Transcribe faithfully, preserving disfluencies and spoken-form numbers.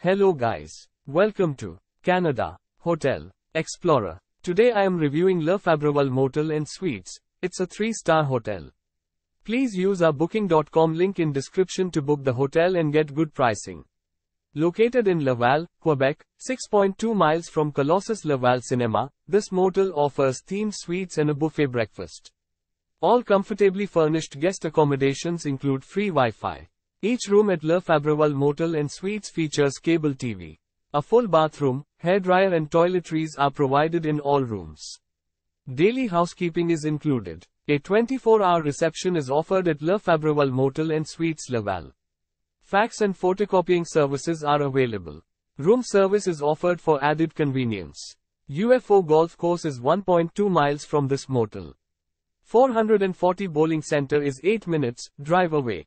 Hello guys, welcome to Canada Hotel Explorer. Today I am reviewing Le Fabreville Motel and Suites. It's a three-star hotel. Please use our booking dot com link in description to book the hotel and get good pricing. Located in Laval, Quebec, six point two miles from Colossus Laval Cinema, this motel offers themed suites and a buffet breakfast. All comfortably furnished guest accommodations include free Wi-Fi. Each room at Le Fabreville Motel and Suites features cable T V. A full bathroom, hairdryer and toiletries are provided in all rooms. Daily housekeeping is included. A twenty-four hour reception is offered at Le Fabreville Motel and Suites Laval. Fax and photocopying services are available. Room service is offered for added convenience. U F O Golf Course is one point two miles from this motel. four forty Bowling Center is eight minutes drive away.